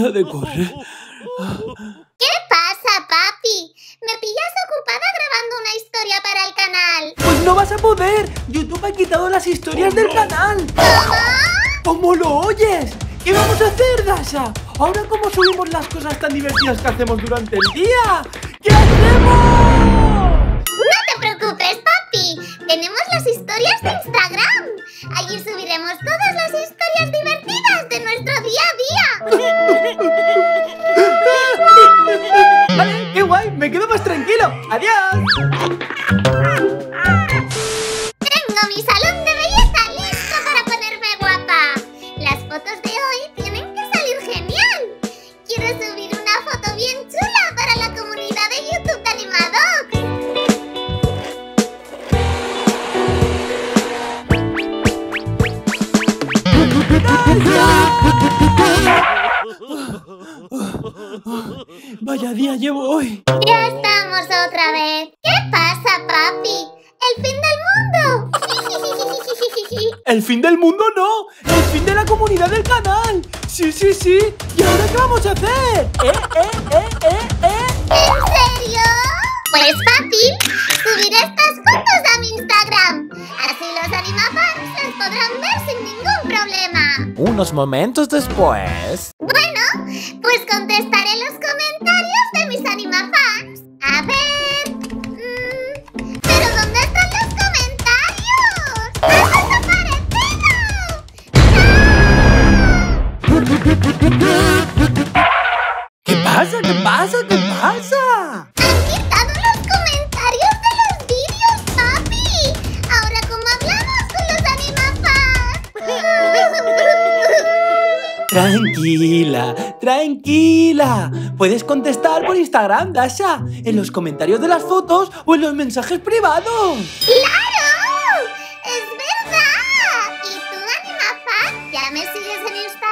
Deja de correr. ¿Qué pasa, papi? Me pillas ocupada grabando una historia para el canal. Pues no vas a poder. YouTube ha quitado las historias del canal. ¿Cómo lo oyes? ¿Qué vamos a hacer, Dasha? Ahora, ¿cómo subimos las cosas tan divertidas que hacemos durante el día? ¿Qué hacemos? No te preocupes, papi. Tenemos las historias de Instagram. Allí subiremos todas las historias divertidas de nuestro día a día. Vale, qué guay. Me quedo más tranquilo. Adiós. Tengo mi salón de belleza listo para ponerme guapa. Las fotos de hoy tienen que salir genial. Quiero subir una foto bien chula para la comunidad de YouTube de Animadoc. Vaya día llevo hoy. Ya estamos otra vez. ¿Qué pasa, papi? ¡El fin del mundo! El fin del mundo no, el fin de la comunidad del canal. Sí, sí, sí. ¿Y ahora qué vamos a hacer? ¿En serio? Pues papi, subiré estas fotos a mi Instagram. Así los animafans las podrán ver sin ningún problema. Unos momentos después. Bueno, pues contestaré los comentarios de mis animafans. A ver... ¿pero dónde están los comentarios? ¡Han desaparecido! ¡Ah! ¿Qué pasa? ¿Qué pasa? ¿Qué pasa? ¡Han quitado los comentarios de los vídeos, papi! ¡Ahora cómo hablamos con los animafans! Tranquila, tranquila. Puedes contestar por Instagram, Dasha, en los comentarios de las fotos o en los mensajes privados. ¡Claro! ¡Es verdad! ¿Y tú, animafan, ya me sigues en Instagram?